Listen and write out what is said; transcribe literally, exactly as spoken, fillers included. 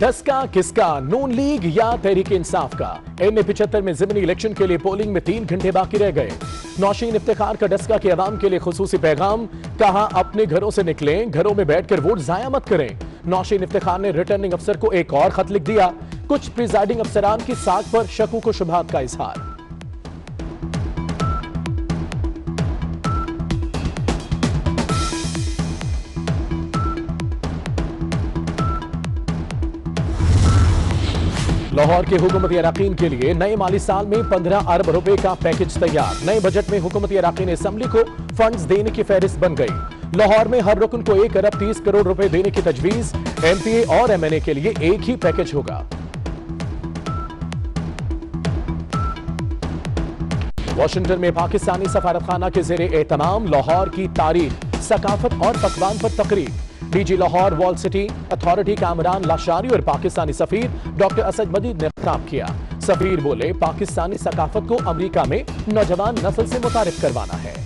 दस का किसका, नून लीग या तहरीक इंसाफ का। एम ए पिछहत्तर में जिमनी इलेक्शन के लिए पोलिंग में तीन घंटे बाकी रह गए। नौशीन इफ्तिखार का डस्का के आवाम के लिए खुसूसी पैगाम, कहा अपने घरों से निकलें, घरों में बैठकर वोट जाया मत करें। नौशीन इफ्तिखार ने रिटर्निंग अफसर को एक और खत लिख दिया, कुछ प्रिजाइडिंग अफसरान की साख पर शकूक व शुबहात का इजहार। लाहौर के हुकूमती अरकान के लिए नए माली साल में पंद्रह अरब रुपए का पैकेज तैयार। नए बजट में हुकूमती अरकान असेंबली को फंड्स देने की फहरिस्त बन गई। लाहौर में हर रुकन को एक अरब तीस करोड़ रुपए देने की तजवीज। एम पी ए और एम एन ए के लिए एक ही पैकेज होगा। वाशिंगटन में पाकिस्तानी सफारतखाना के जेर एहतमाम लाहौर की तारीख, सकाफत और पकवान पर तकरीब। D G Lahore wall city authority Kamran Lashari और पाकिस्तानी सफीर डॉक्टर असद मदीद ने खिताब किया। सफीर बोले, पाकिस्तानी सकाफत को अमरीका में नौजवान नस्ल से मुतारिफ करवाना है।